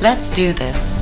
Let's do this.